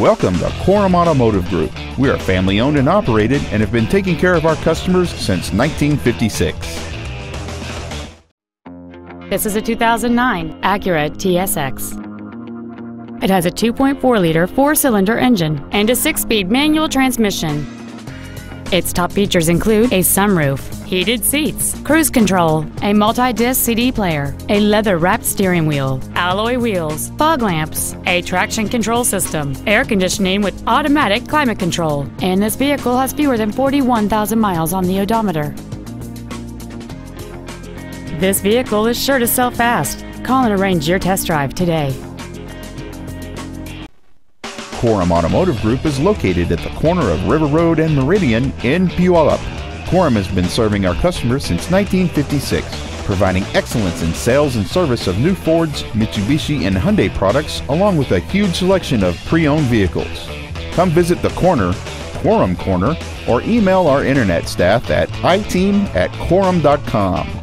Welcome to Korum Automotive Group. We are family owned and operated and have been taking care of our customers since 1956. This is a 2009 Acura TSX. It has a 2.4-liter four-cylinder engine and a six-speed manual transmission. Its top features include a sunroof, heated seats, cruise control, a multi-disc CD player, a leather-wrapped steering wheel, alloy wheels, fog lamps, a traction control system, air conditioning with automatic climate control, and this vehicle has fewer than 41,000 miles on the odometer. This vehicle is sure to sell fast. Call and arrange your test drive today. Korum Automotive Group is located at the corner of River Road and Meridian in Puyallup. Korum has been serving our customers since 1956, providing excellence in sales and service of new Fords, Mitsubishi, and Hyundai products, along with a huge selection of pre-owned vehicles. Come visit the corner, Korum Corner, or email our internet staff at iteam@korum.com.